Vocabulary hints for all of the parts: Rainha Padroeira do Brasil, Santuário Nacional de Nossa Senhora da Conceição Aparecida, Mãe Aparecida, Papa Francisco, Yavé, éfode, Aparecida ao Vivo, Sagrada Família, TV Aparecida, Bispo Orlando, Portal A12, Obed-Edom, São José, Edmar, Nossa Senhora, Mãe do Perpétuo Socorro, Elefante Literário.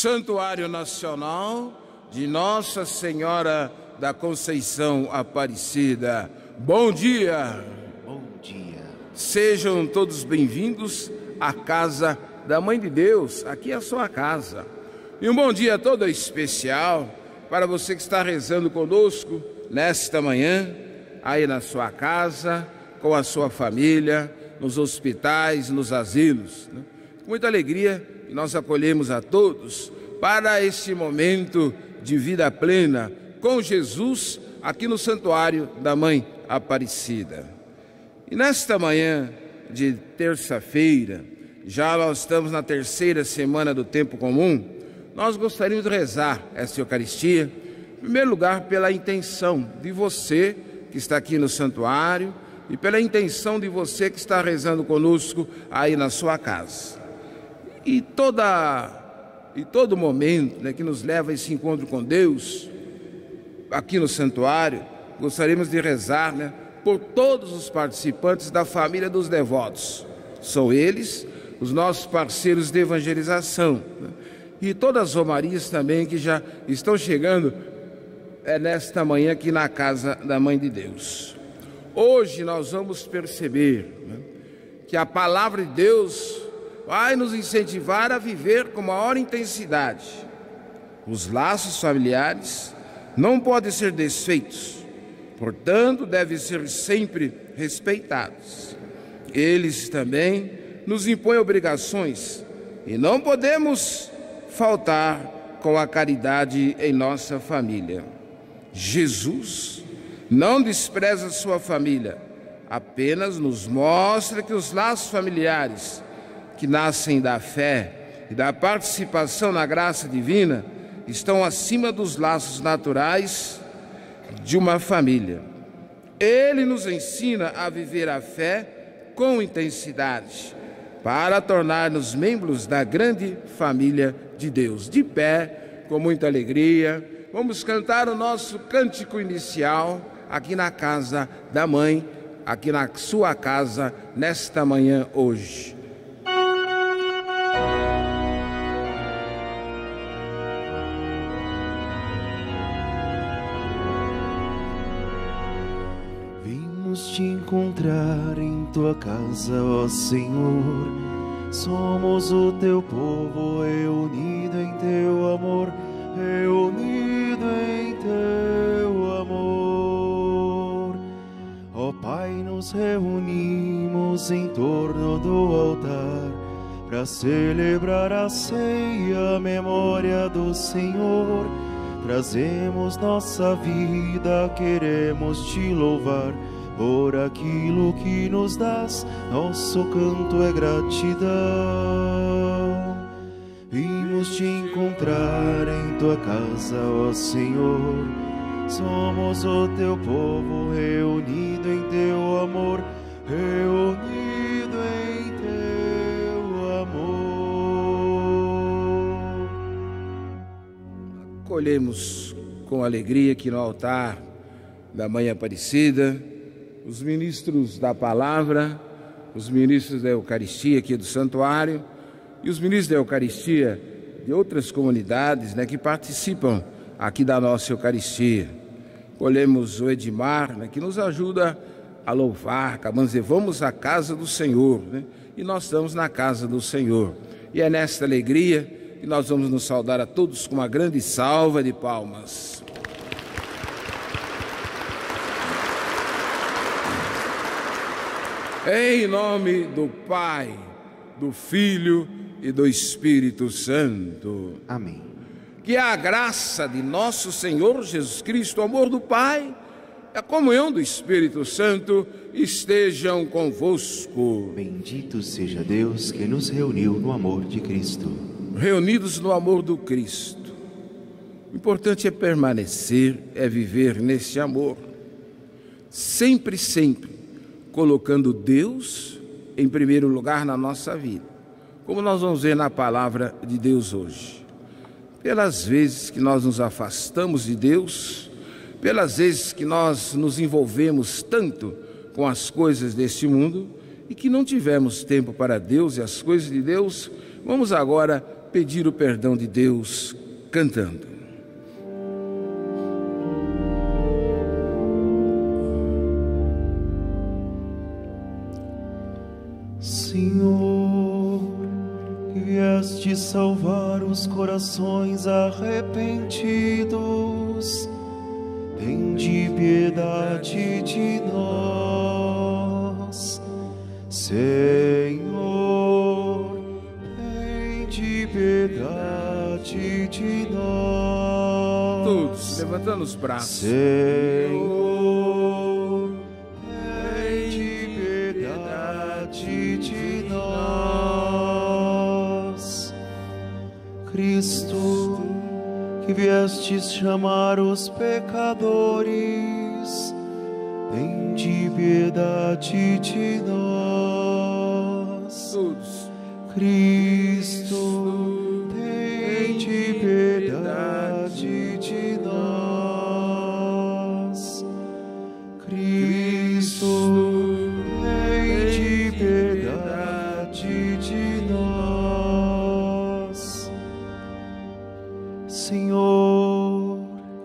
Santuário Nacional de Nossa Senhora da Conceição Aparecida. Bom dia! Bom dia! Sejam todos bem-vindos à Casa da Mãe de Deus, aqui é a sua casa. E um bom dia todo especial para você que está rezando conosco nesta manhã, aí na sua casa, com a sua família, nos hospitais, nos asilos, né? Com muita alegria que nós acolhemos a todos para este momento de vida plena com Jesus aqui no Santuário da Mãe Aparecida. E nesta manhã de terça-feira, já nós estamos na terceira semana do tempo comum, nós gostaríamos de rezar essa Eucaristia, em primeiro lugar, pela intenção de você que está aqui no santuário e pela intenção de você que está rezando conosco aí na sua casa. E todo momento, né, que nos leva a esse encontro com Deus, aqui no santuário, gostaríamos de rezar, né, por todos os participantes da família dos devotos. São eles os nossos parceiros de evangelização, né? E todas as romarias também que já estão chegando nesta manhã aqui na Casa da Mãe de Deus. Hoje nós vamos perceber, né, que a Palavra de Deus vai nos incentivar a viver com maior intensidade. Os laços familiares não podem ser desfeitos, portanto devem ser sempre respeitados. Eles também nos impõem obrigações e não podemos faltar com a caridade em nossa família. Jesus não despreza sua família, apenas nos mostra que os laços familiares que nascem da fé e da participação na graça divina estão acima dos laços naturais de uma família. Ele nos ensina a viver a fé com intensidade, para tornar-nos membros da grande família de Deus. De pé, com muita alegria, vamos cantar o nosso cântico inicial aqui na Casa da Mãe, aqui na sua casa, nesta manhã hoje. Vimos te encontrar em tua casa, ó Senhor. Somos o teu povo reunido em teu amor, reunido em teu amor. Ó Pai, nos reunimos em torno do altar para celebrar a ceia, a memória do Senhor. Trazemos nossa vida, queremos te louvar por aquilo que nos dás, nosso canto é gratidão. Vimos te encontrar em tua casa, ó Senhor. Somos o teu povo reunido em teu amor, reunido em teu amor. Acolhemos com alegria aqui no altar da Mãe Aparecida os ministros da Palavra, os ministros da Eucaristia aqui do Santuário e os ministros da Eucaristia de outras comunidades, né, que participam aqui da nossa Eucaristia. Colhemos o Edmar, né, que nos ajuda a louvar, acabamos de dizer, vamos à casa do Senhor, né, e nós estamos na casa do Senhor. E é nesta alegria que nós vamos nos saudar a todos com uma grande salva de palmas. Em nome do Pai, do Filho e do Espírito Santo. Amém. Que a graça de nosso Senhor Jesus Cristo, o amor do Pai, a comunhão do Espírito Santo estejam convosco. Bendito seja Deus que nos reuniu no amor de Cristo. Reunidos no amor do Cristo. O importante é permanecer, é viver nesse amor. Sempre, sempre. Colocando Deus em primeiro lugar na nossa vida, como nós vamos ver na palavra de Deus hoje. Pelas vezes que nós nos afastamos de Deus, pelas vezes que nós nos envolvemos tanto com as coisas deste mundo e que não tivemos tempo para Deus e as coisas de Deus, vamos agora pedir o perdão de Deus cantando. Senhor, que vieste salvar os corações arrependidos, tende piedade de nós. Senhor, tende piedade de nós. Todos levantando os braços. Senhor, tende piedade de nós. Cristo, que viestes chamar os pecadores, tende piedade de nós. Todos. Cristo, tende piedade de nós. Cristo, tende piedade de nós. Senhor,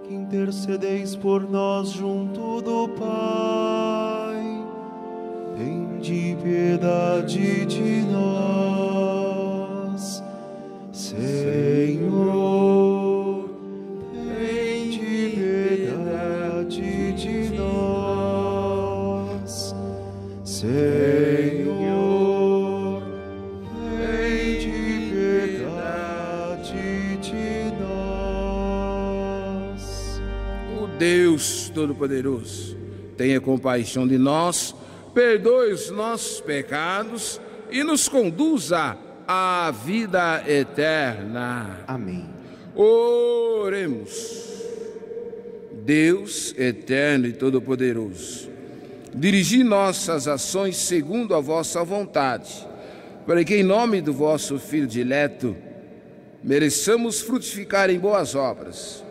que intercedeis por nós junto do Pai, tende piedade de nós. Senhor, tende piedade de nós. Senhor, tende piedade de nós. O Deus Todo-Poderoso, tenha compaixão de nós, perdoe os nossos pecados e nos conduza à vida eterna. Amém. Oremos. Deus eterno e todo-poderoso, dirigi nossas ações segundo a vossa vontade, para que em nome do vosso Filho dileto mereçamos frutificar em boas obras.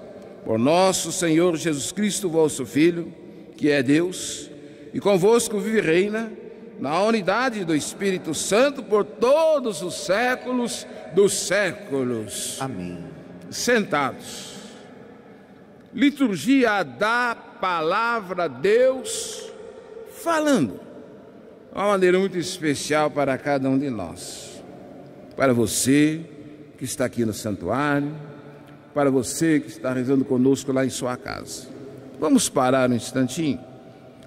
Por nosso Senhor Jesus Cristo, vosso Filho, que é Deus, e convosco vive e reina, na unidade do Espírito Santo, por todos os séculos dos séculos. Amém. Sentados. Liturgia da palavra, Deus falando. Uma maneira muito especial para cada um de nós. Para você que está aqui no santuário, para você que está rezando conosco lá em sua casa. Vamos parar um instantinho.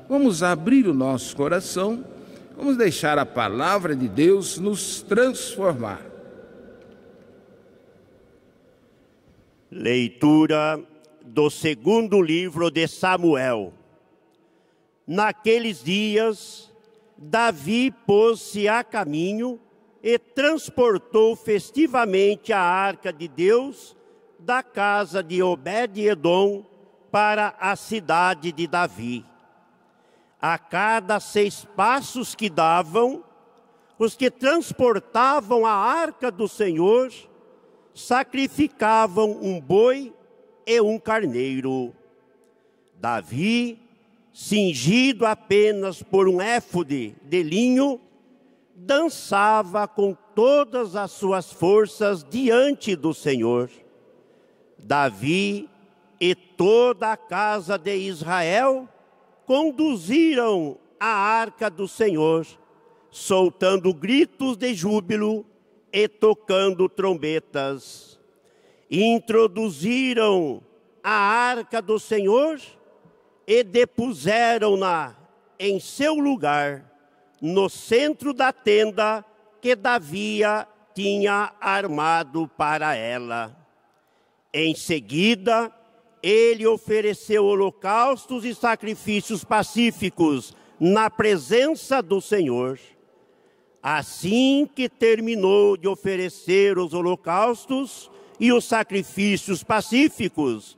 Vamos abrir o nosso coração, vamos deixar a palavra de Deus nos transformar. Leitura do segundo livro de Samuel. Naqueles dias, Davi pôs-se a caminho e transportou festivamente a arca de Deus da casa de Obed-Edom para a cidade de Davi. A cada 6 passos que davam, os que transportavam a arca do Senhor sacrificavam um boi e um carneiro. Davi, cingido apenas por um éfode de linho, dançava com todas as suas forças diante do Senhor. Davi e toda a casa de Israel conduziram a arca do Senhor, soltando gritos de júbilo e tocando trombetas. Introduziram a arca do Senhor e depuseram-na em seu lugar, no centro da tenda que Davi tinha armado para ela. Em seguida, ele ofereceu holocaustos e sacrifícios pacíficos na presença do Senhor. Assim que terminou de oferecer os holocaustos e os sacrifícios pacíficos,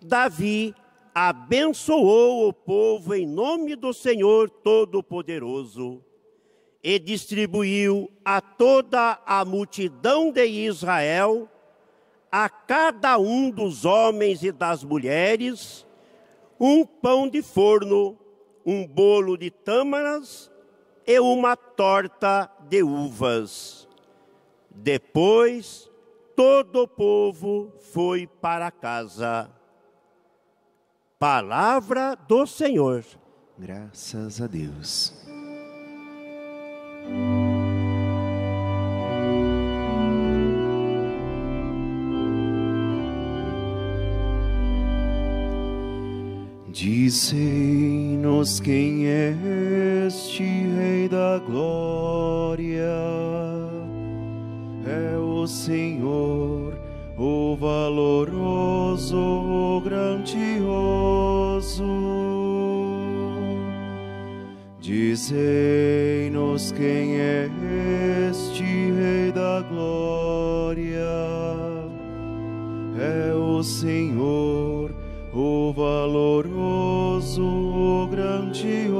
Davi abençoou o povo em nome do Senhor Todo-Poderoso e distribuiu a toda a multidão de Israel, a cada um dos homens e das mulheres, um pão de forno, um bolo de tâmaras e uma torta de uvas. Depois, todo o povo foi para casa. Palavra do Senhor. Graças a Deus. Dizei-nos quem é este Rei da Glória. É o Senhor, o valoroso, o grandioso. Dizei-nos quem é este Rei da Glória. É o Senhor, o valoroso, o grandioso.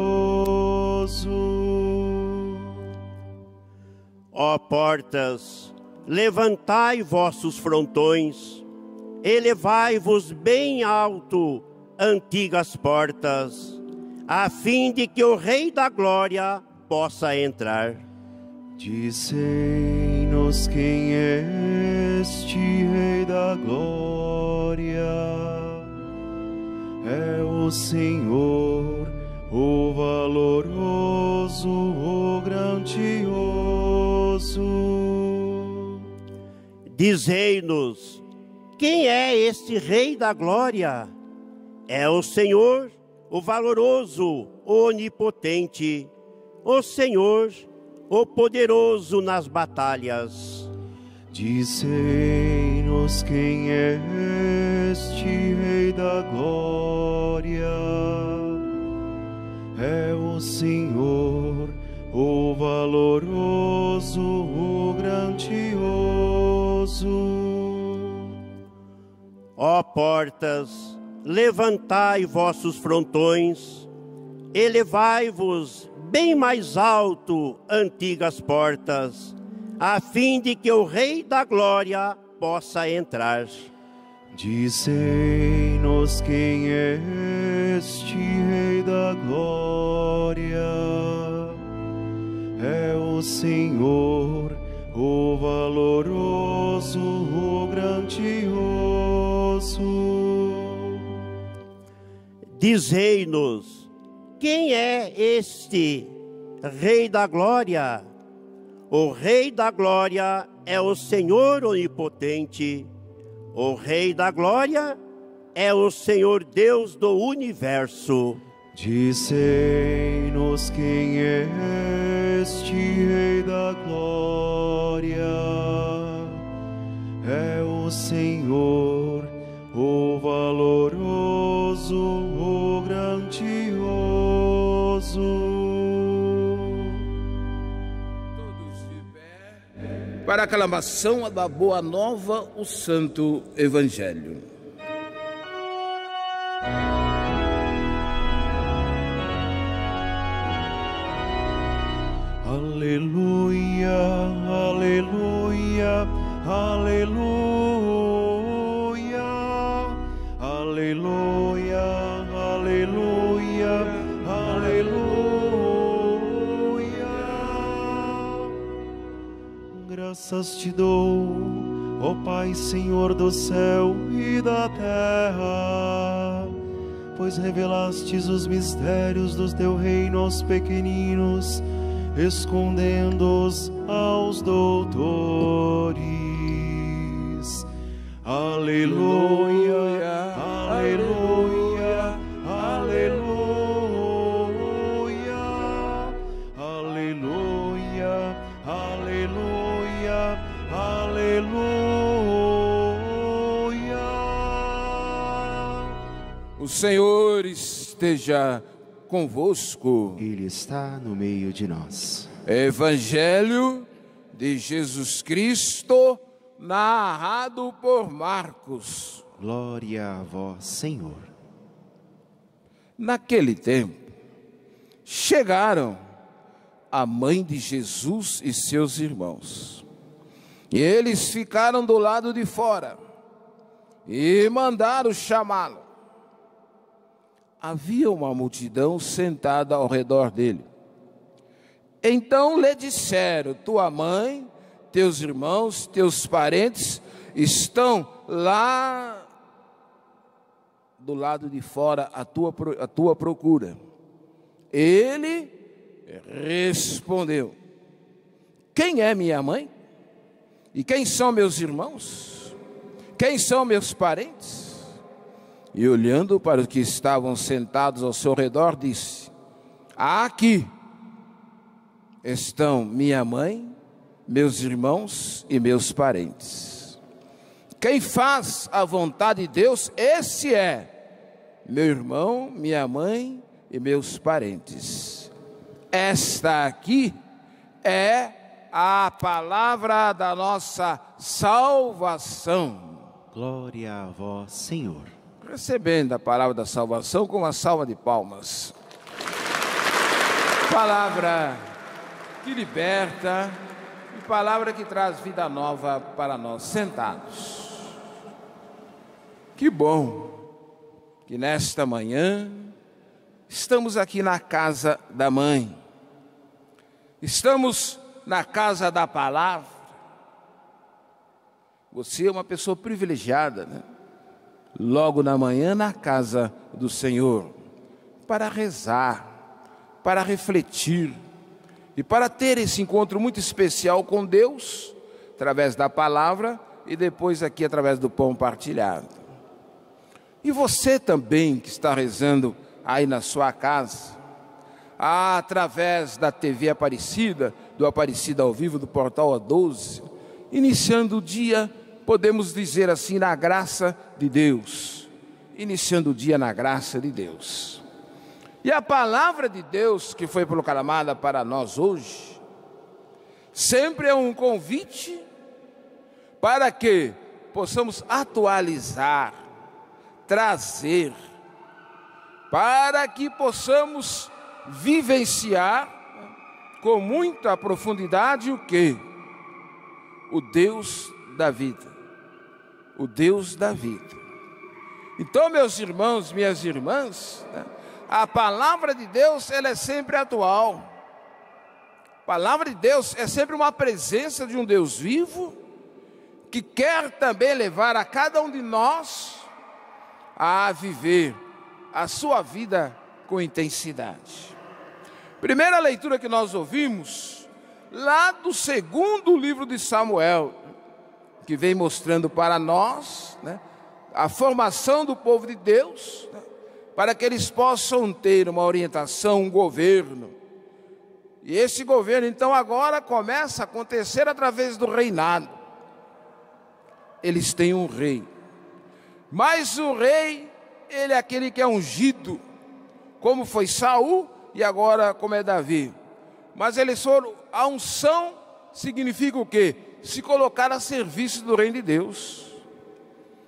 Ó portas, levantai vossos frontões, elevai-vos bem alto, antigas portas, a fim de que o Rei da Glória possa entrar. Dizei-nos quem é este Rei da Glória. É o Senhor, o valoroso, o grandioso. Dizei-nos, quem é este Rei da Glória? É o Senhor, o valoroso, o onipotente, o Senhor, o poderoso nas batalhas. Dizei-nos quem é este Rei da Glória. É o Senhor, o valoroso, o grandioso. Ó portas, levantai vossos frontões, elevai-vos bem mais alto, antigas portas, a fim de que o Rei da Glória possa entrar. Dizei-nos quem é este Rei da Glória. É o Senhor, o valoroso, o grandioso. Dizei-nos, quem é este Rei da Glória? O Rei da Glória é o Senhor onipotente. O Rei da Glória é o Senhor Deus do Universo. Dizei-nos quem é este Rei da Glória. É o Senhor, o valoroso, o grandioso. Para a aclamação da Boa Nova, o Santo Evangelho. Aleluia, aleluia, aleluia, aleluia, aleluia, aleluia. Graças te dou, ó Pai, Senhor do céu e da terra, pois revelastes os mistérios do teu reino aos pequeninos, escondendo-os aos doutores. Aleluia, aleluia, aleluia. O Senhor esteja convosco. Ele está no meio de nós. Evangelho de Jesus Cristo, narrado por Marcos. Glória a vós, Senhor. Naquele tempo, chegaram a mãe de Jesus e seus irmãos. E eles ficaram do lado de fora e mandaram chamá-lo. Havia uma multidão sentada ao redor dele. Então lhe disseram, tua mãe, teus irmãos, teus parentes estão lá do lado de fora à tua procura. Ele respondeu: quem é minha mãe? E quem são meus irmãos? Quem são meus parentes? E olhando para os que estavam sentados ao seu redor, disse: aqui estão minha mãe, meus irmãos e meus parentes. Quem faz a vontade de Deus, esse é meu irmão, minha mãe e meus parentes. Esta aqui é a palavra da nossa salvação. Glória a vós, Senhor. Recebendo a palavra da salvação com uma salva de palmas. Palavra que liberta, palavra que traz vida nova para nós sentados. Que bom que nesta manhã estamos aqui na casa da mãe. Estamos na casa da palavra. Você é uma pessoa privilegiada, né? Logo na manhã na casa do Senhor, para rezar, para refletir, e para ter esse encontro muito especial com Deus, através da palavra e depois aqui através do pão partilhado. E você também que está rezando aí na sua casa, através da TV Aparecida, do Aparecida ao Vivo, do Portal A12, iniciando o dia, podemos dizer assim, na graça de Deus. Iniciando o dia na graça de Deus. E a palavra de Deus que foi proclamada para nós hoje, sempre é um convite para que possamos atualizar, trazer, para que possamos vivenciar com muita profundidade o quê? O Deus da vida. O Deus da vida. Então, meus irmãos, minhas irmãs, né? A palavra de Deus, ela é sempre atual. A palavra de Deus é sempre uma presença de um Deus vivo, que quer também levar a cada um de nós a viver a sua vida com intensidade. Primeira leitura que nós ouvimos, lá do segundo livro de Samuel, que vem mostrando para nós, né, a formação do povo de Deus, né, para que eles possam ter uma orientação, um governo. E esse governo, então, agora começa a acontecer através do reinado. Eles têm um rei. Mas o rei, ele é aquele que é ungido, como foi Saul e agora como é Davi. Mas eles foram, a unção significa o quê? Se colocar a serviço do reino de Deus.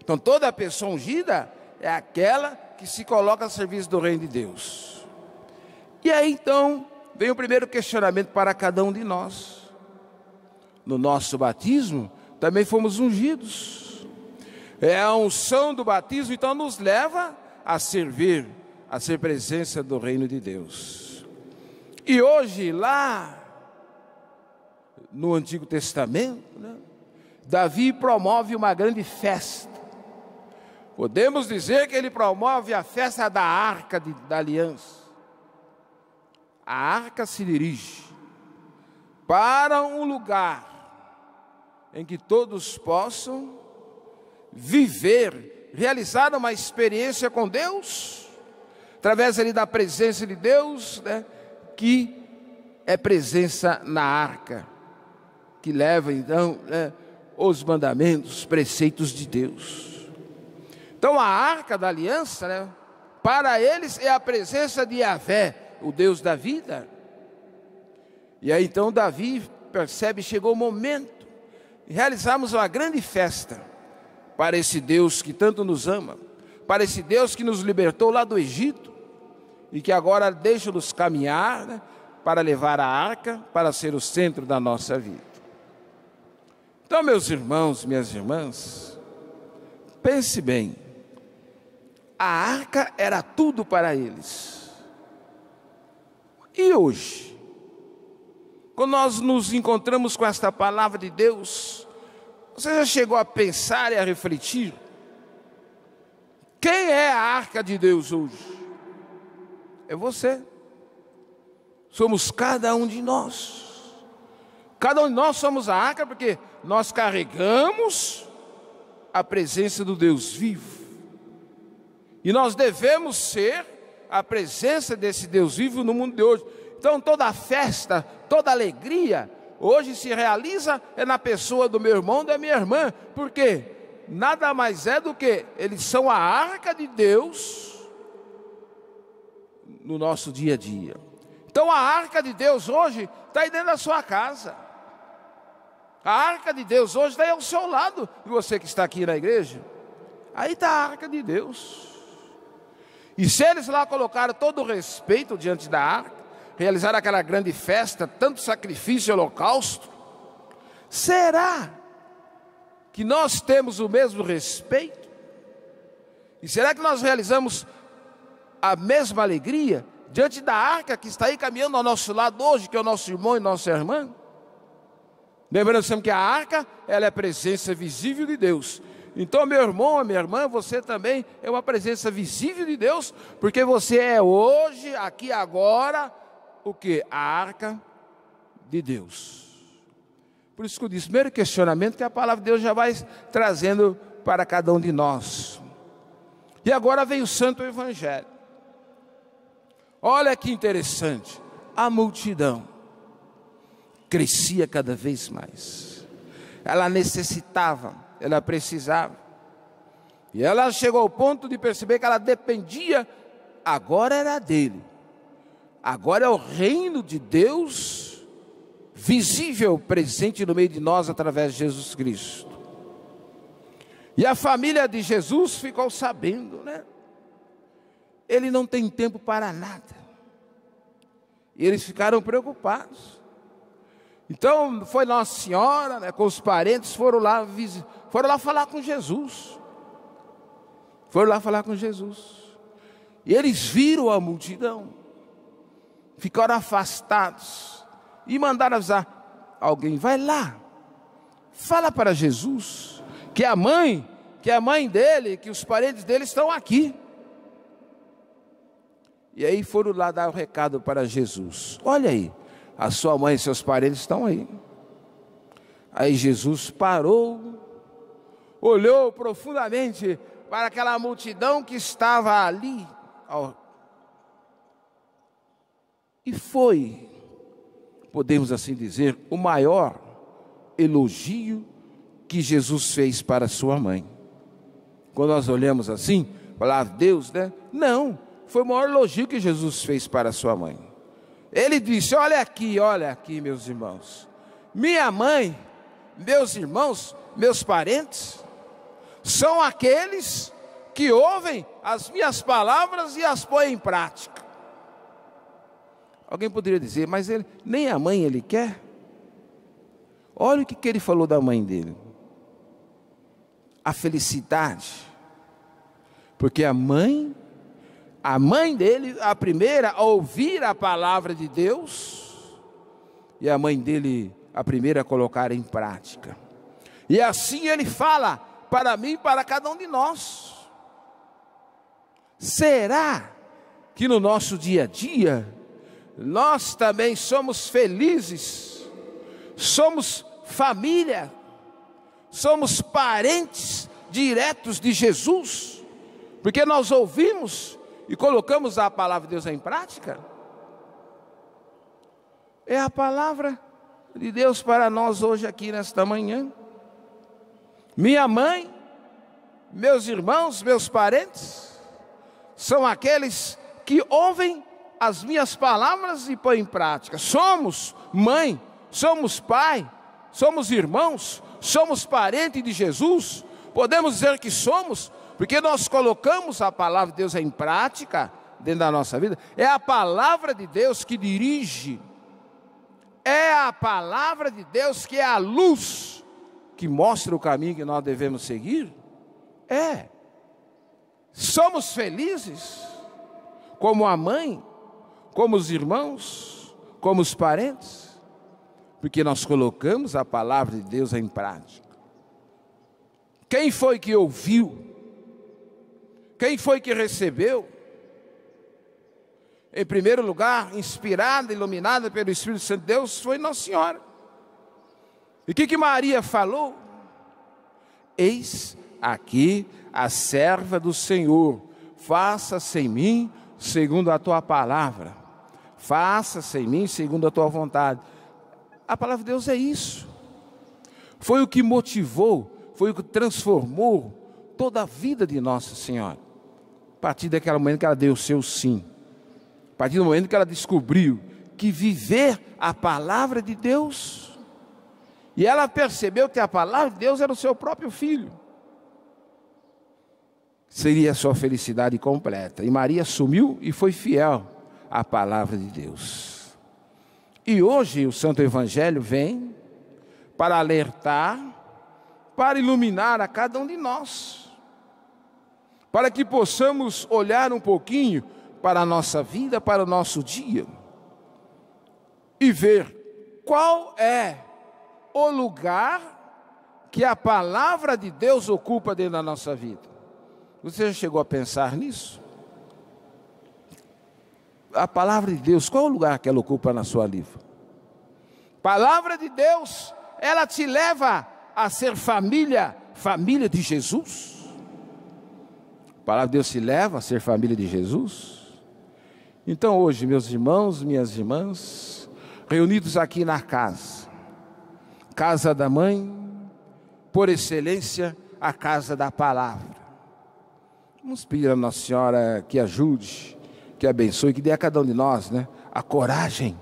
Então, toda pessoa ungida é aquela que se coloca a serviço do reino de Deus. E aí então vem o primeiro questionamento para cada um de nós. No nosso batismo também fomos ungidos. É a unção do batismo, então, nos leva a servir, a ser presença do reino de Deus. E hoje lá no Antigo Testamento, né, Davi promove uma grande festa. Podemos dizer que ele promove a festa da Arca da Aliança. A Arca se dirige para um lugar em que todos possam viver, realizar uma experiência com Deus, através ali da presença de Deus, né, que é presença na Arca, que leva então, né, os mandamentos, preceitos de Deus. Então a Arca da Aliança, né, para eles é a presença de Yavé, o Deus da vida. E aí então Davi percebe, chegou o momento de realizarmos uma grande festa para esse Deus que tanto nos ama, para esse Deus que nos libertou lá do Egito e que agora deixa-nos caminhar, né, para levar a Arca, para ser o centro da nossa vida. Então, meus irmãos, minhas irmãs, pense bem. A Arca era tudo para eles. E hoje, quando nós nos encontramos com esta palavra de Deus, Você já chegou a pensar e a refletir? Quem é a arca de Deus hoje? É você. Somos cada um de nós. Cada um de nós somos a arca porque nós carregamos a presença do Deus vivo. E nós devemos ser a presença desse Deus vivo no mundo de hoje. Então toda a festa, toda a alegria hoje se realiza é na pessoa do meu irmão, da minha irmã. Por quê? Nada mais é do que eles são a arca de Deus no nosso dia a dia. Então a arca de Deus hoje está aí dentro da sua casa. A arca de Deus hoje está aí ao seu lado. E você que está aqui na igreja, aí está a arca de Deus. E se eles lá colocaram todo o respeito diante da arca, realizar aquela grande festa, tanto sacrifício e holocausto, será que nós temos o mesmo respeito? E será que nós realizamos a mesma alegria diante da arca que está aí caminhando ao nosso lado hoje, que é o nosso irmão e nossa irmã? Lembrando sempre que a arca, ela é a presença visível de Deus. Então, meu irmão, minha irmã, você também é uma presença visível de Deus, porque você é hoje, aqui, agora, o que? A arca de Deus. Por isso que eu disse, primeiro questionamento que a palavra de Deus já vai trazendo para cada um de nós. E agora vem o Santo Evangelho. Olha que interessante, a multidão crescia cada vez mais. Ela necessitava, ela precisava. E ela chegou ao ponto de perceber que ela dependia, agora era dele. Agora é o reino de Deus visível, presente no meio de nós através de Jesus Cristo. E a família de Jesus ficou sabendo, né? Ele não tem tempo para nada. E eles ficaram preocupados. Então foi Nossa Senhora, né, com os parentes, foram lá falar com Jesus. Foram lá falar com Jesus. E eles viram a multidão. Ficaram afastados e mandaram avisar, alguém vai lá, fala para Jesus, que a mãe dele, que os parentes dele estão aqui. E aí foram lá dar o recado para Jesus, olha aí, a sua mãe e seus parentes estão aí. Aí Jesus parou, olhou profundamente para aquela multidão que estava ali, e foi, podemos assim dizer, o maior elogio que Jesus fez para sua mãe. Quando nós olhamos assim, falar Deus, né? Não, foi o maior elogio que Jesus fez para sua mãe. Ele disse, olha aqui meus irmãos, minha mãe, meus irmãos, meus parentes, são aqueles que ouvem as minhas palavras e as põem em prática. Alguém poderia dizer, mas ele, nem a mãe ele quer? Olha o que ele falou da mãe dele. A felicidade. Porque a mãe dele, a primeira a ouvir a palavra de Deus. E a mãe dele, a primeira a colocar em prática. E assim ele fala para mim e para cada um de nós. Será que no nosso dia a dia nós também somos felizes, somos família, somos parentes diretos de Jesus, porque nós ouvimos e colocamos a palavra de Deus em prática? É a palavra de Deus para nós hoje aqui nesta manhã. Minha mãe, meus irmãos, meus parentes, são aqueles que ouvem as minhas palavras e põe em prática. Somos mãe, somos pai, somos irmãos, somos parente de Jesus. Podemos dizer que somos, porque nós colocamos a palavra de Deus em prática dentro da nossa vida. É a palavra de Deus que dirige. É a palavra de Deus que é a luz que mostra o caminho que nós devemos seguir. É. Somos felizes como a mãe, como os irmãos, como os parentes, porque nós colocamos a palavra de Deus em prática. Quem foi que ouviu? Quem foi que recebeu? Em primeiro lugar, inspirada, iluminada pelo Espírito Santo de Deus, foi Nossa Senhora. E o que Maria falou? Eis aqui a serva do Senhor, faça-se em mim segundo a tua palavra. Faça-se em mim segundo a tua vontade. A palavra de Deus é isso. Foi o que motivou, foi o que transformou toda a vida de Nossa Senhora. A partir daquele momento que ela deu o seu sim. A partir do momento que ela descobriu que viver a palavra de Deus. E ela percebeu que a palavra de Deus era o seu próprio filho. Seria a sua felicidade completa. E Maria assumiu e foi fiel à palavra de Deus. E hoje o Santo Evangelho vem para alertar, para iluminar a cada um de nós. Para que possamos olhar um pouquinho para a nossa vida, para o nosso dia. E ver qual é o lugar que a palavra de Deus ocupa dentro da nossa vida. Você já chegou a pensar nisso? A palavra de Deus, qual é o lugar que ela ocupa na sua vida? Palavra de Deus, ela te leva a ser família, família de Jesus? A palavra de Deus te leva a ser família de Jesus? Então hoje, meus irmãos, minhas irmãs, reunidos aqui na casa, casa da mãe, por excelência, a casa da palavra. Vamos pedir a Nossa Senhora que ajude, que abençoe, que dê a cada um de nós, a coragem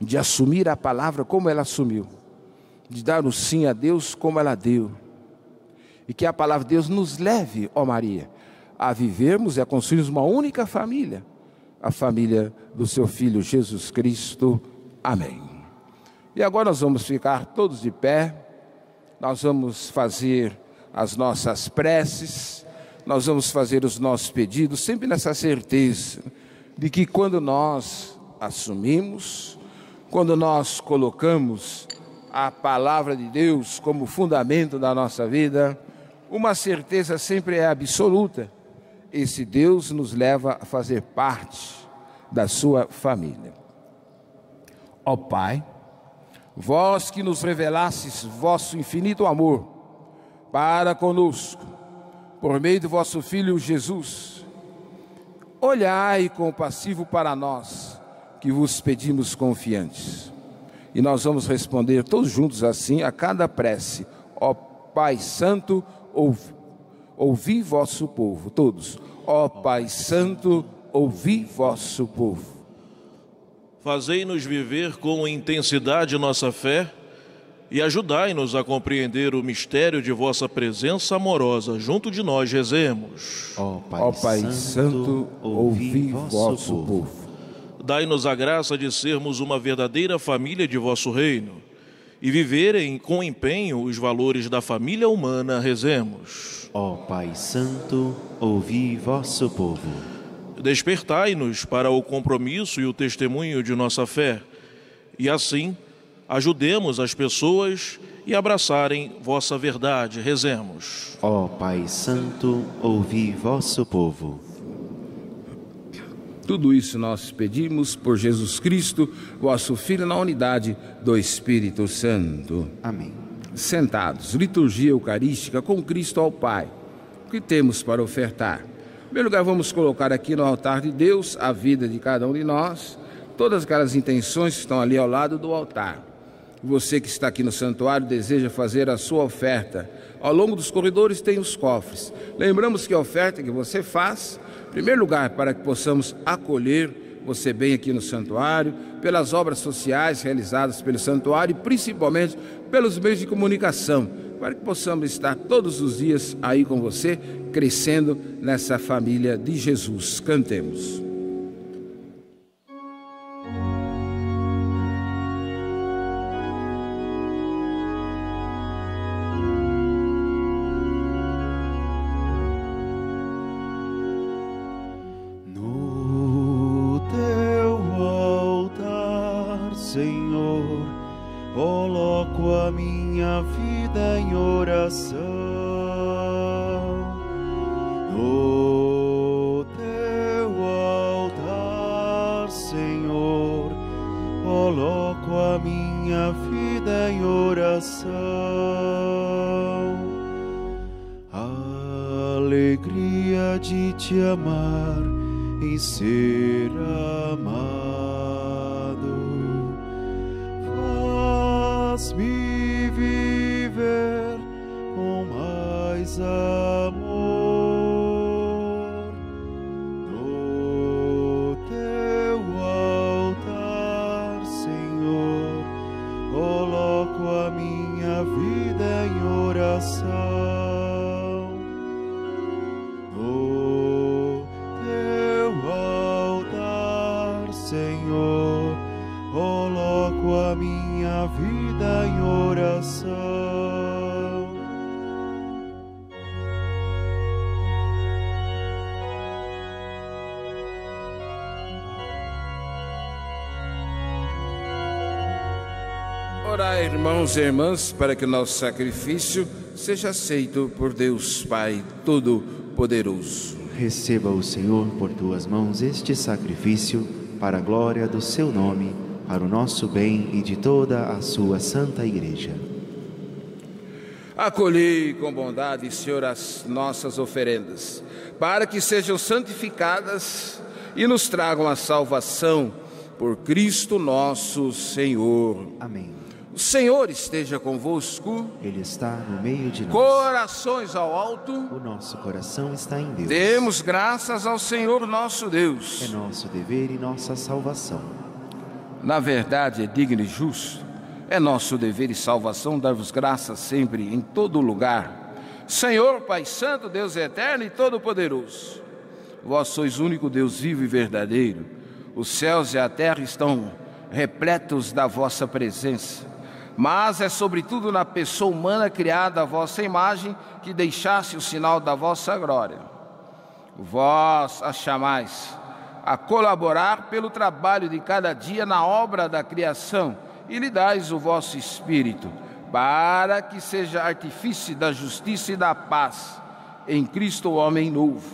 de assumir a palavra como ela assumiu, de dar o sim a Deus como ela deu. E que a palavra de Deus nos leve, ó Maria, a vivermos e a construirmos uma única família, a família do seu Filho Jesus Cristo. Amém. E agora nós vamos ficar todos de pé, nós vamos fazer as nossas preces, nós vamos fazer os nossos pedidos, sempre nessa certeza de que quando nós assumimos, quando nós colocamos a palavra de Deus como fundamento da nossa vida, uma certeza sempre é absoluta, esse Deus nos leva a fazer parte da sua família. Ó Pai, vós que nos revelastes vosso infinito amor para conosco, por meio do vosso Filho Jesus, olhai compassivo para nós, que vos pedimos confiantes. E nós vamos responder todos juntos assim a cada prece. Ó Pai Santo, ouvi vosso povo. Todos. Ó Pai Santo, ouvi vosso povo. Fazei-nos viver com intensidade nossa fé e ajudai-nos a compreender o mistério de vossa presença amorosa. Junto de nós rezemos. Ó Pai Santo, ouvi vosso povo. Dai-nos a graça de sermos uma verdadeira família de vosso reino e viverem com empenho os valores da família humana. Rezemos. Ó Pai Santo, ouvi vosso povo. Despertai-nos para o compromisso e o testemunho de nossa fé, e assim ajudemos as pessoas e abraçarem vossa verdade. Rezemos. Ó Pai Santo, ouvi vosso povo. Tudo isso nós pedimos por Jesus Cristo, vosso Filho, na unidade do Espírito Santo. Amém. Sentados, liturgia eucarística com Cristo ao Pai, o que temos para ofertar? Em primeiro lugar, vamos colocar aqui no altar de Deus a vida de cada um de nós, todas aquelas intenções que estão ali ao lado do altar. Você que está aqui no santuário deseja fazer a sua oferta. Ao longo dos corredores tem os cofres. Lembramos que a oferta que você faz, em primeiro lugar, para que possamos acolher você bem aqui no santuário, pelas obras sociais realizadas pelo santuário e principalmente pelos meios de comunicação, para que possamos estar todos os dias aí com você, crescendo nessa família de Jesus. Cantemos. Coloco a minha vida em oração. alegria de te amar e ser amado. Faz-me viver com mais amor no teu altar, Senhor. Coloco a minha vida em oração. Senhor, coloco a minha vida em oração. Orai, irmãos e irmãs, para que o nosso sacrifício seja aceito por Deus Pai Todo-Poderoso. Receba o Senhor por tuas mãos este sacrifício para a glória do seu nome, para o nosso bem e de toda a sua santa igreja. Acolhei com bondade, Senhor, as nossas oferendas, para que sejam santificadas e nos tragam a salvação por Cristo nosso Senhor. Amém. O Senhor esteja convosco. Ele está no meio de nós. Corações ao alto. O nosso coração está em Deus. Demos graças ao Senhor nosso Deus. É nosso dever e nossa salvação. Na verdade, é digno e justo. É nosso dever e salvação dar-vos graças sempre, em todo lugar. Senhor, Pai Santo, Deus eterno e todo-poderoso. Vós sois o único Deus vivo e verdadeiro. Os céus e a terra estão repletos da vossa presença. Mas é sobretudo na pessoa humana criada a vossa imagem que deixasse o sinal da vossa glória. Vós a chamais a colaborar pelo trabalho de cada dia na obra da criação e lhe dais o vosso Espírito, para que seja artífice da justiça e da paz em Cristo o homem novo.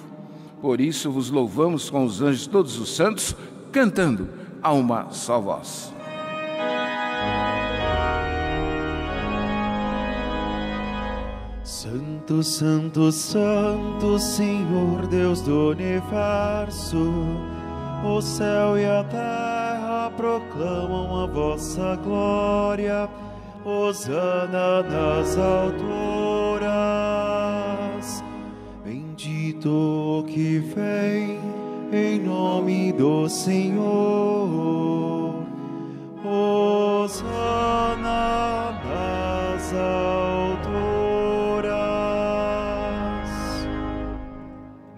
Por isso vos louvamos com os anjos todos os santos, cantando a uma só voz. Santo, Santo, Santo, Senhor Deus do Universo, o céu e a terra proclamam a vossa glória. Hosana nas alturas. Bendito que vem em nome do Senhor. Hosana nas alturas.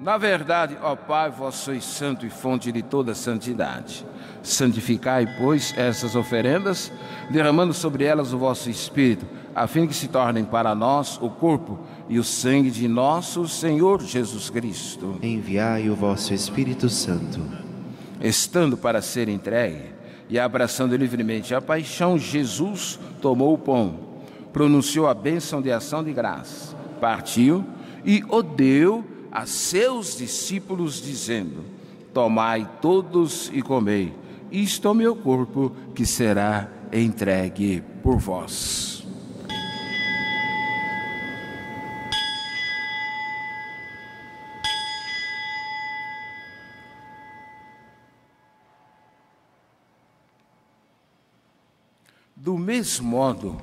Na verdade, ó Pai, vós sois santo e fonte de toda santidade. Santificai, pois, essas oferendas, derramando sobre elas o vosso Espírito, a fim que se tornem para nós o corpo e o sangue de nosso Senhor Jesus Cristo. Enviai o vosso Espírito Santo. Estando para ser entregue e abraçando livremente a paixão, Jesus tomou o pão, pronunciou a bênção de ação de graça, partiu e o deu a seus discípulos, dizendo: tomai todos e comei, isto é o meu corpo que será entregue por vós. Do mesmo modo,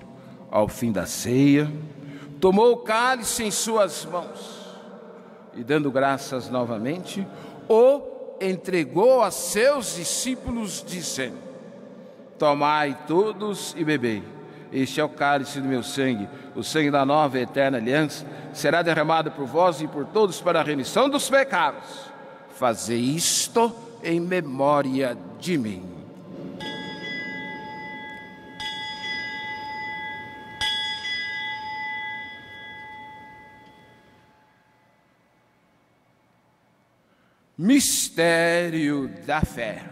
ao fim da ceia, tomou o cálice em suas mãos, e dando graças novamente, o entregou a seus discípulos, dizendo: tomai todos e bebei, este é o cálice do meu sangue, o sangue da nova e eterna aliança, será derramado por vós e por todos para a remissão dos pecados. Fazei isto em memória de mim. Mistério da fé.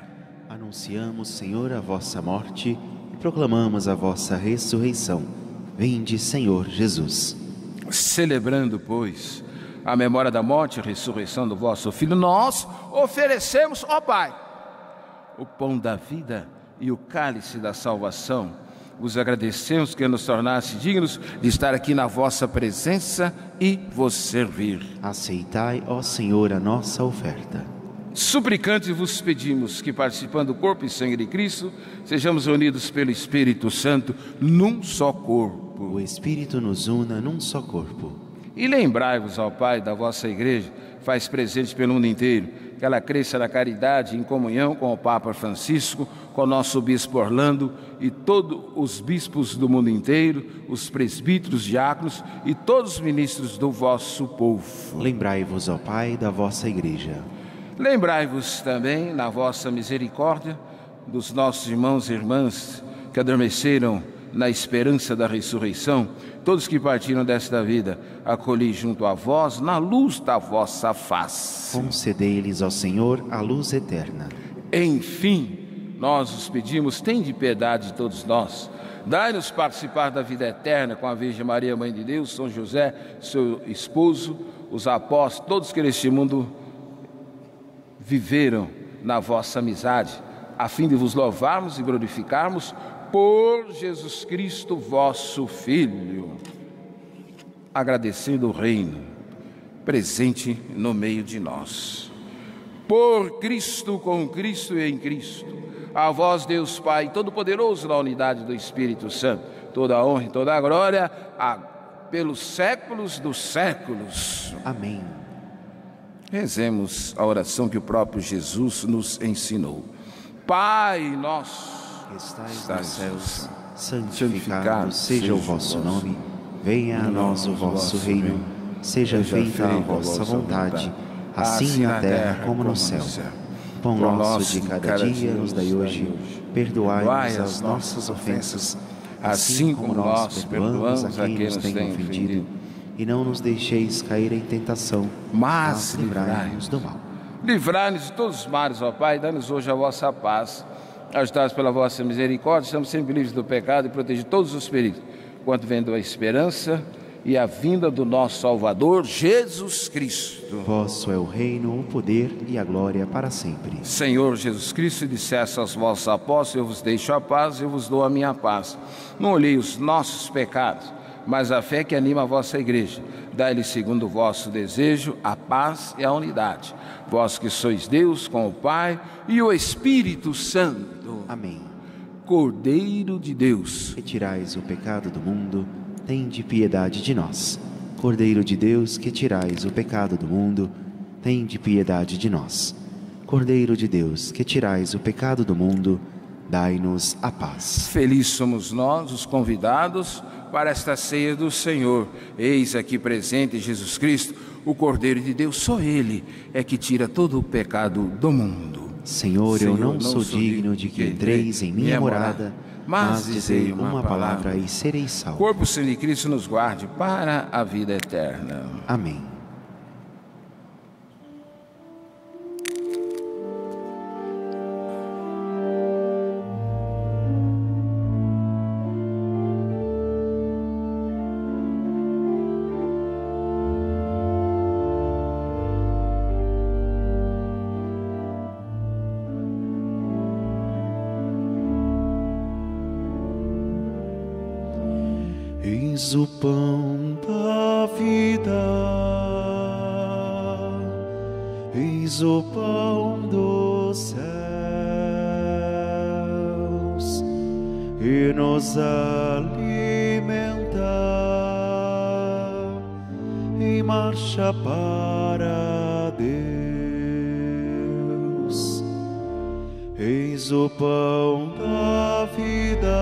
Anunciamos, Senhor, a vossa morte e proclamamos a vossa ressurreição. Vinde, Senhor Jesus. Celebrando, pois, a memória da morte e ressurreição do vosso Filho, nós oferecemos, ó Pai, o pão da vida e o cálice da salvação, vos agradecemos que nos tornasse dignos de estar aqui na vossa presença e vos servir. Aceitai, ó Senhor, a nossa oferta. Suplicantes vos pedimos que, participando do corpo e sangue de Cristo, sejamos unidos pelo Espírito Santo num só corpo. O Espírito nos una num só corpo. E lembrai-vos, ao Pai, da vossa Igreja, faz presente pelo mundo inteiro, que ela cresça na caridade em comunhão com o Papa Francisco, com o nosso Bispo Orlando e todos os bispos do mundo inteiro, os presbíteros, diáconos e todos os ministros do vosso povo. Lembrai-vos, ó Pai, da vossa Igreja. Lembrai-vos também, na vossa misericórdia, dos nossos irmãos e irmãs que adormeceram na esperança da ressurreição, todos que partiram desta vida, acolhi junto a vós, na luz da vossa face. Concedei-lhes, ao Senhor, a luz eterna. Enfim, nós os pedimos, tende piedade de todos nós. Dai-nos participar da vida eterna com a Virgem Maria, Mãe de Deus, São José, seu esposo, os apóstolos, todos que neste mundo viveram na vossa amizade, a fim de vos louvarmos e glorificarmos, por Jesus Cristo, vosso Filho, agradecendo o reino presente no meio de nós. Por Cristo, com Cristo e em Cristo, a vós, Deus Pai, Todo-Poderoso, na unidade do Espírito Santo, toda a honra e toda a glória, pelos séculos dos séculos. Amém. Rezemos a oração que o próprio Jesus nos ensinou. Pai nosso, estais nos céus, santificado seja o vosso nome, venha a nós o vosso reino, seja feita a vossa vontade, assim na terra como no céu. Pão nosso de cada dia nos dai hoje, perdoai-nos as nossas ofensas, assim como nós perdoamos a quem nos tem ofendido, e não nos deixeis cair em tentação, mas livrai-nos do mal. Livrai-nos de todos os males, ó Pai, dai-nos hoje a vossa paz. Ajudados pela vossa misericórdia, estamos sempre livres do pecado e protegidos de todos os perigos, quanto vendo a esperança e a vinda do nosso Salvador, Jesus Cristo. Vosso é o reino, o poder e a glória para sempre. Senhor Jesus Cristo, disseste aos vossos apóstolos, eu vos deixo a paz, eu vos dou a minha paz. Não olhei os nossos pecados, mas a fé que anima a vossa igreja. Dai-lhe, segundo o vosso desejo, a paz e a unidade. Vós que sois Deus com o Pai e o Espírito Santo. Amém. Cordeiro de Deus, que tirais o pecado do mundo, tende piedade de nós. Cordeiro de Deus, que tirais o pecado do mundo, tende piedade de nós. Cordeiro de Deus, que tirais o pecado do mundo, dai-nos a paz. Felizes somos nós, os convidados, para esta ceia do Senhor. Eis aqui presente Jesus Cristo, o Cordeiro de Deus. Só Ele é que tira todo o pecado do mundo. Senhor, eu não sou digno de que entreis em minha morada, mas dizei uma palavra e serei salvo. O corpo santo de Cristo nos guarde para a vida eterna. Amém. O pão da vida, eis o pão dos céus, e nos alimenta em marcha para Deus. Eis o pão da vida,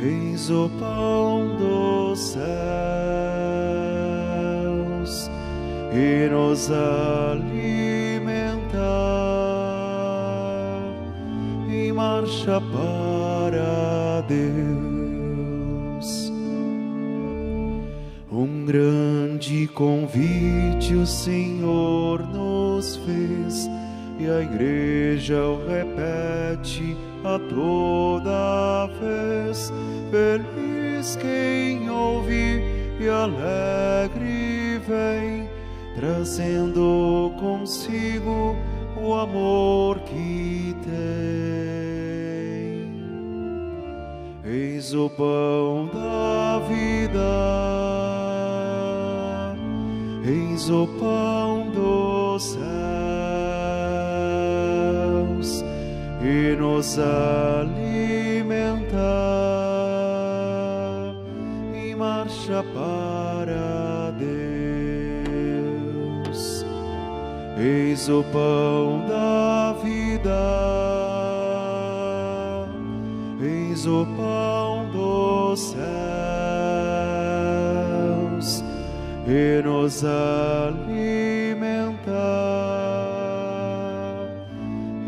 eis o pão dos céus, e nos alimenta em marcha para Deus. Um grande convite o Senhor nos fez, e a igreja o repete a toda vez. Feliz quem ouve e alegre vem, trazendo consigo o amor que tem. eis o pão da vida, eis o pão dos céus, e nos alimenta e marcha para Deus. Eis o pão da vida, eis o pão dos céus, e nos alimenta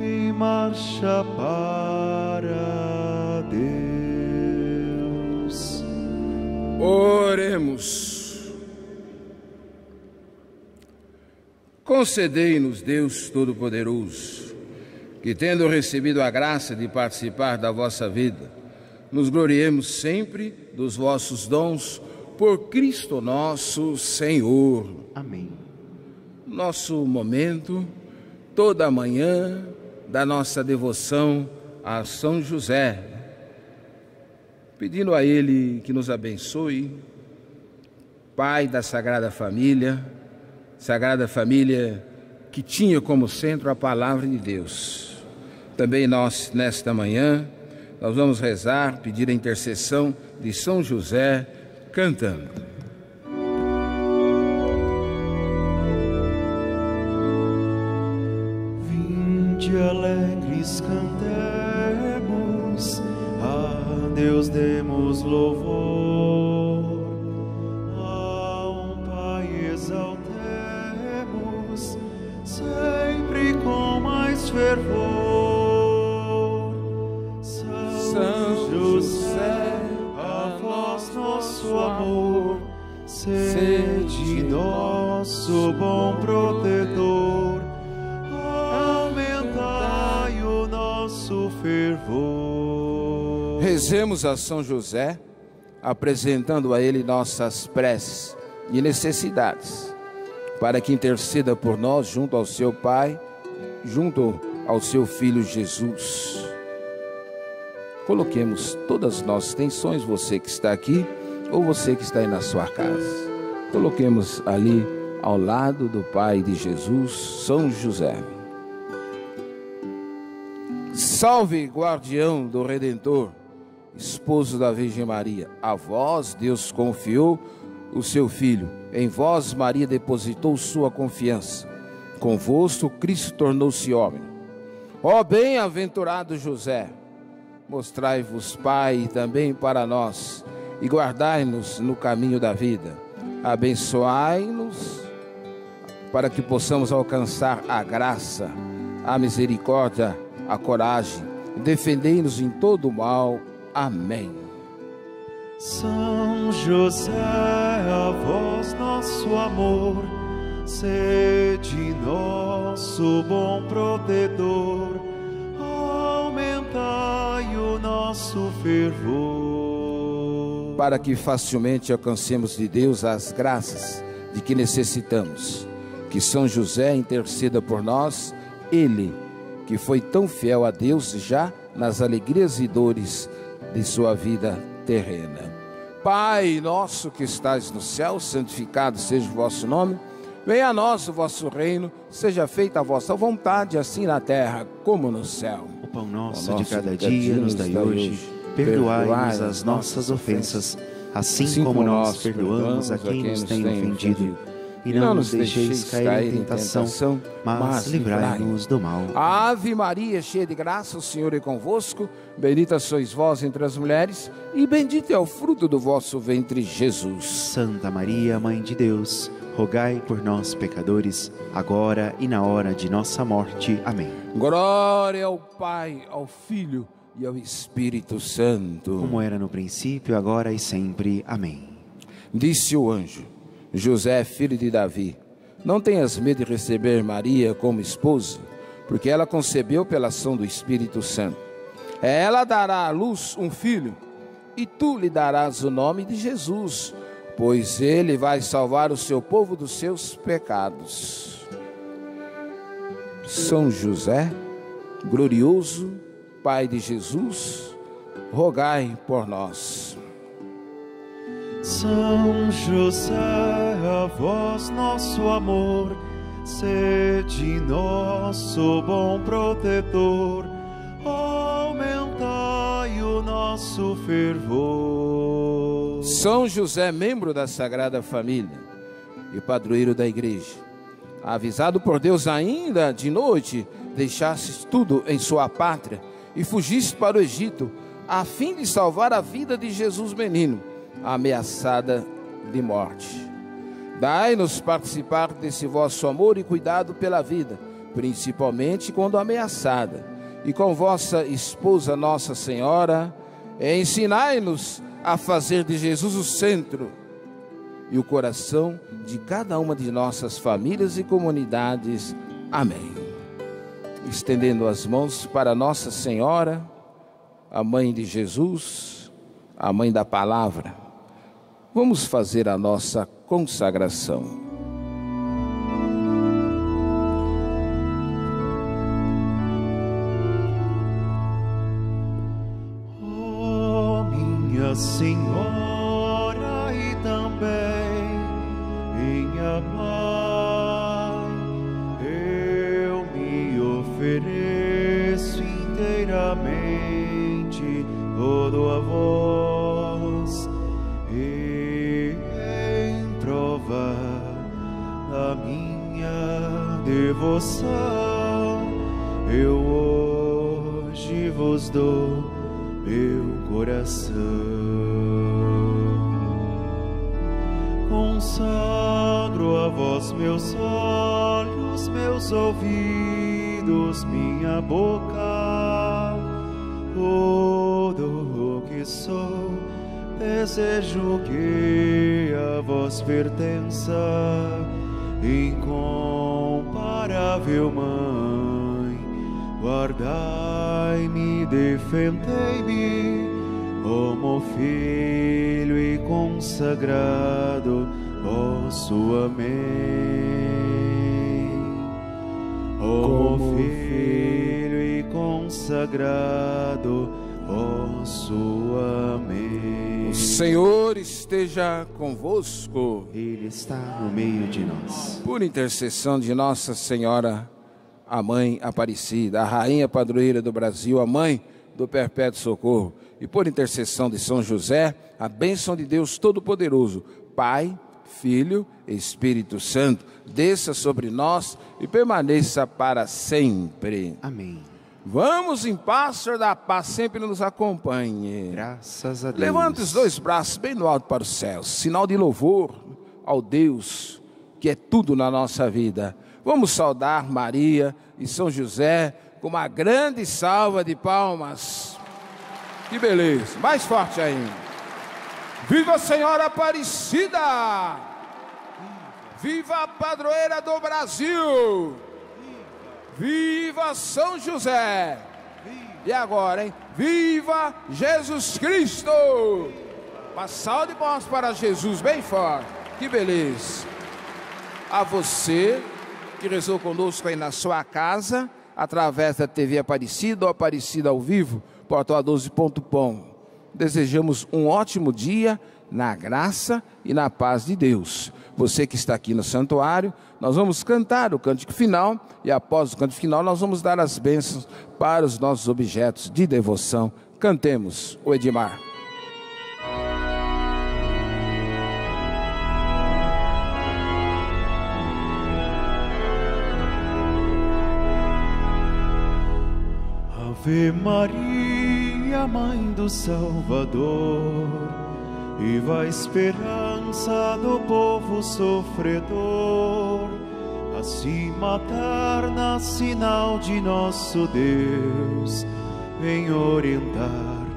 e marcha para Deus. Oremos. Concedei-nos, Deus Todo-Poderoso, que, tendo recebido a graça de participar da vossa vida, nos gloriemos sempre dos vossos dons, por Cristo nosso Senhor. Amém. Nosso momento, toda manhã, da nossa devoção a São José, pedindo a Ele que nos abençoe, Pai da Sagrada Família que tinha como centro a Palavra de Deus. Também nós, nesta manhã, nós vamos rezar, pedir a intercessão de São José, cantando. Vinde alegres cantemos, a Deus demos louvor, a um Pai exaltemos, sempre com mais fervor. São José, a vós nosso amor, sede nosso bom protetor, aumentai o nosso fervor. Rezemos a São José, apresentando a ele nossas preces e necessidades, para que interceda por nós junto ao seu Pai, junto ao seu Filho Jesus. Coloquemos todas as nossas tensões, você que está aqui ou você que está aí na sua casa. Coloquemos ali ao lado do Pai de Jesus, São José. Salve, guardião do Redentor, esposo da Virgem Maria. A vós Deus confiou o seu Filho. Em vós Maria depositou sua confiança. Convosco Cristo tornou-se homem. Ó bem-aventurado José, mostrai-vos, Pai, também para nós, e guardai-nos no caminho da vida. Abençoai-nos para que possamos alcançar a graça, a misericórdia, a coragem. Defendei-nos em todo o mal. Amém. São José, a vós nosso amor, sede nosso bom protetor, aumentai o nosso fervor. Para que facilmente alcancemos de Deus as graças de que necessitamos, que São José interceda por nós, ele que foi tão fiel a Deus já nas alegrias e dores de sua vida terrena. Pai nosso que estais no céu, santificado seja o vosso nome, venha a nós o vosso reino, seja feita a vossa vontade, assim na terra como no céu. O pão nosso de cada dia nos dai hoje, perdoai-nos as nossas ofensas, assim como nós perdoamos a quem nos tem ofendido, e não nos deixeis cair em tentação, mas livrai-nos do mal. Ave Maria, cheia de graça, o Senhor é convosco, bendita sois vós entre as mulheres, e bendito é o fruto do vosso ventre, Jesus. Santa Maria, Mãe de Deus, rogai por nós, pecadores, agora e na hora de nossa morte. Amém. Glória ao Pai, ao Filho e ao Espírito Santo, como era no princípio, agora e sempre. Amém. Disse o anjo: José, filho de Davi, não tenhas medo de receber Maria como esposa, porque ela concebeu pela ação do Espírito Santo. Ela dará à luz um filho, e tu lhe darás o nome de Jesus, pois ele vai salvar o seu povo dos seus pecados. São José, glorioso Pai de Jesus, rogai por nós. São José, a vós nosso amor, sede nosso bom protetor, aumentai o nosso fervor. São José, membro da Sagrada Família e padroeiro da Igreja, avisado por Deus ainda de noite, deixastes tudo em sua pátria e fugiste para o Egito, a fim de salvar a vida de Jesus menino, ameaçada de morte. Dai-nos participar desse vosso amor e cuidado pela vida, principalmente quando ameaçada, e com vossa esposa Nossa Senhora, ensinai-nos a fazer de Jesus o centro e o coração de cada uma de nossas famílias e comunidades. Amém. Estendendo as mãos para Nossa Senhora, a Mãe de Jesus, a Mãe da Palavra, vamos fazer a nossa consagração. Ó minha Senhora e também minha Mãe, eu me ofereço inteiramente, todo a vós, da minha devoção, eu hoje vos dou meu coração. Consagro a vós meus olhos, meus ouvidos, minha boca, tudo o que sou. Desejo que a vós pertença, incomparável Mãe, guardai-me, defendei-me, como filho e consagrado vosso, amém. Como filho e consagrado vosso, amém. O Senhor esteja convosco. Ele está no meio de nós. Por intercessão de Nossa Senhora, a Mãe Aparecida, a Rainha Padroeira do Brasil, a Mãe do Perpétuo Socorro, e por intercessão de São José, a bênção de Deus Todo-Poderoso, Pai, Filho, Espírito Santo, desça sobre nós e permaneça para sempre. Amém. Vamos em paz, Senhor da paz sempre nos acompanhe. Graças a Deus. Levante os dois braços bem no alto para o céu, sinal de louvor ao Deus que é tudo na nossa vida. Vamos saudar Maria e São José com uma grande salva de palmas. Que beleza, mais forte ainda. Viva a Senhora Aparecida! Viva a Padroeira do Brasil! Viva São José! Viva. E agora, hein? Viva Jesus Cristo! Viva. Uma salva de palmas para Jesus, bem forte. Que beleza! A você que rezou conosco aí na sua casa, através da TV Aparecida ou Aparecida ao Vivo, Portal A12.com. Desejamos um ótimo dia na graça e na paz de Deus. Você que está aqui no santuário, nós vamos cantar o cântico final e após o cântico final nós vamos dar as bênçãos para os nossos objetos de devoção. Cantemos o Edmar. Ave Maria, Mãe do Salvador, viva a esperança do povo sofredor, assim materna, sinal de nosso Deus, vem orientar